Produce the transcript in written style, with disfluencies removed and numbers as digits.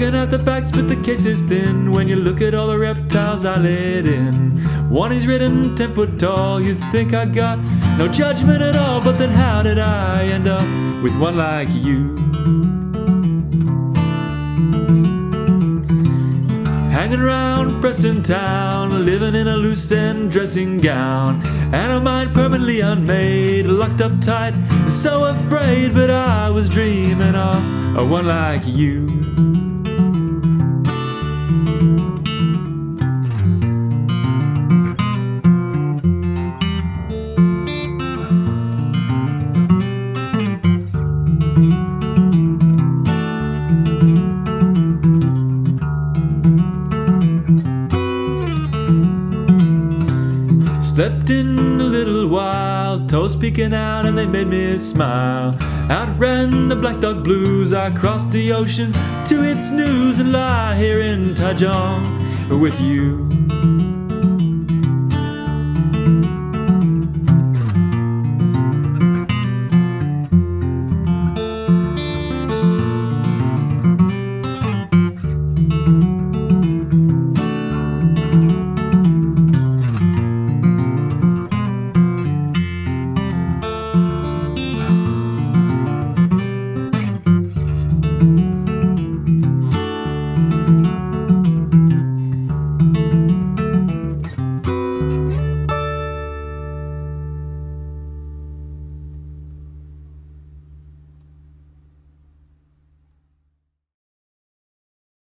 Looking at the facts, but the case is thin. When you look at all the reptiles I let in, one is ridden 10 foot tall. You'd think I got no judgment at all, but then how did I end up with one like you? Hanging around Preston town, living in a loose end dressing gown, and a mind permanently unmade, locked up tight, so afraid. But I was dreaming of a one like you. Slept in a little while, toes peeking out and they made me smile. Outran the black dog blues, I crossed the ocean to its news and lie here in Taichung with you.